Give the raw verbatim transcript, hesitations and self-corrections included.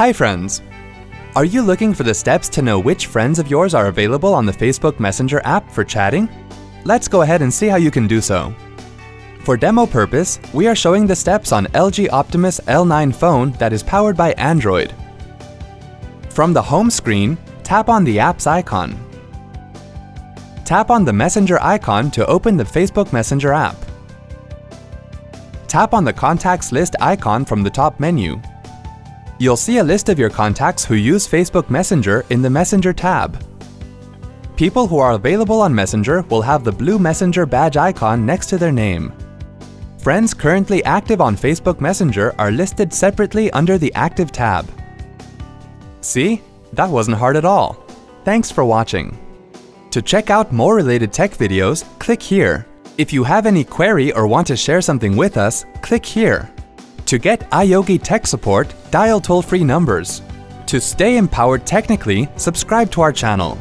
Hi friends! Are you looking for the steps to know which friends of yours are available on the Facebook Messenger app for chatting? Let's go ahead and see how you can do so. For demo purpose, we are showing the steps on L G Optimus L nine phone that is powered by Android. From the home screen, tap on the app's icon. Tap on the Messenger icon to open the Facebook Messenger app. Tap on the contacts list icon from the top menu. You'll see a list of your contacts who use Facebook Messenger in the Messenger tab. People who are available on Messenger will have the blue Messenger badge icon next to their name. Friends currently active on Facebook Messenger are listed separately under the Active tab. See? That wasn't hard at all. Thanks for watching. To check out more related tech videos, click here. If you have any query or want to share something with us, click here. To get iYogi tech support, dial toll-free numbers. To stay empowered technically, subscribe to our channel.